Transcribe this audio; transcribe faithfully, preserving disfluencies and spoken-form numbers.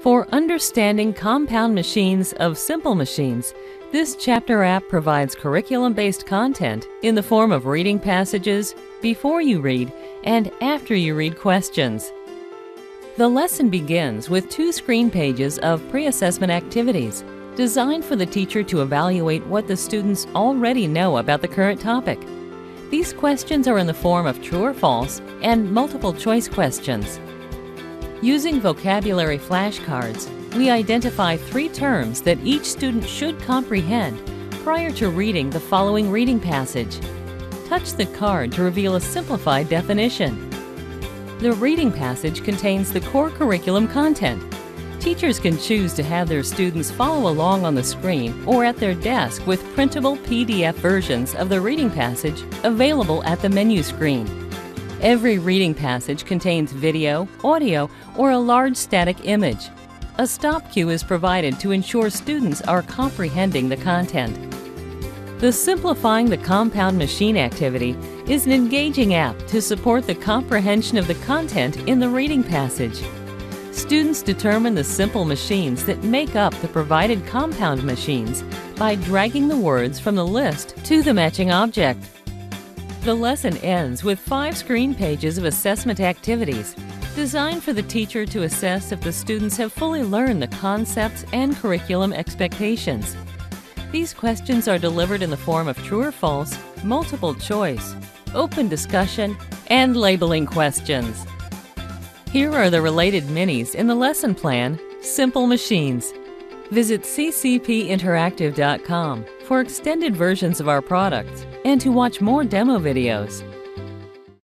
For understanding compound machines of simple machines, this chapter app provides curriculum-based content in the form of reading passages, before you read, and after you read questions. The lesson begins with two screen pages of pre-assessment activities designed for the teacher to evaluate what the students already know about the current topic. These questions are in the form of true or false and multiple choice questions. Using vocabulary flashcards, we identify three terms that each student should comprehend prior to reading the following reading passage. Touch the card to reveal a simplified definition. The reading passage contains the core curriculum content. Teachers can choose to have their students follow along on the screen or at their desk with printable P D F versions of the reading passage available at the menu screen. Every reading passage contains video, audio, or a large static image. A stop cue is provided to ensure students are comprehending the content. The Simplifying the Compound Machine activity is an engaging app to support the comprehension of the content in the reading passage. Students determine the simple machines that make up the provided compound machines by dragging the words from the list to the matching object. The lesson ends with five screen pages of assessment activities designed for the teacher to assess if the students have fully learned the concepts and curriculum expectations. These questions are delivered in the form of true or false, multiple choice, open discussion, and labeling questions. Here are the related minis in the lesson plan, Simple Machines. Visit C C P interactive dot com for extended versions of our products and to watch more demo videos.